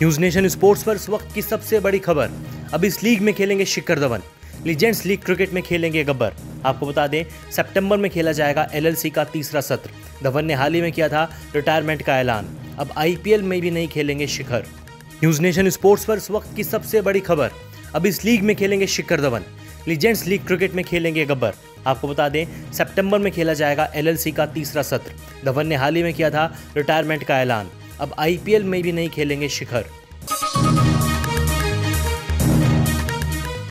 News nation sports पर इस वक्त की सबसे बड़ी खबर। अब इस लीग में खेलेंगे Shikhar Dhawan, legends league cricket में खेलेंगे गब्बर। आपको बता दें सितंबर में खेला जाएगा एलएलसी का तीसरा सत्र। धवन ने हाल ही में किया था रिटायरमेंट का ऐलान। अब आईपीएल में भी नहीं खेलेंगे शिखर। न्यूज़ नेशन स्पोर्ट्स पर इस वक्त की सबसे बड़ी खबर। अब इस लीग में खेलेंगे Shikhar Dhawan, legends league cricket में खेलेंगे गब्बर। आपको बता दें सितंबर में खेला जाएगा एलएलसी का तीसरा सत्र। धवन ने हाल ही में किया था रिटायरमेंट का ऐलान। अब आईपीएल में भी नहीं खेलेंगे शिखर।